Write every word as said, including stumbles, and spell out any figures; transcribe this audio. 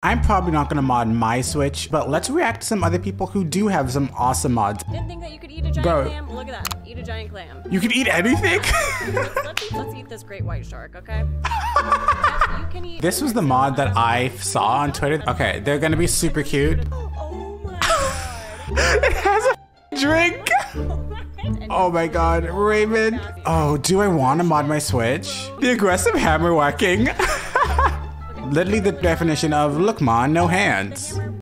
I'm probably not gonna mod my Switch, but let's react to some other people who do have some awesome mods. Didn't think that you could eat a giant Bro. clam. Look at that. Eat a giant clam. You can eat anything? let's, let's, eat, let's eat this great white shark, okay? you can eat this was the mod that I saw on Twitter. Okay, they're gonna be super cute. Oh my god. It has a drink. Oh my god, Raymond. Oh, do I wanna mod my Switch? The aggressive hammer whacking. Literally the definition of, look, ma, no hands.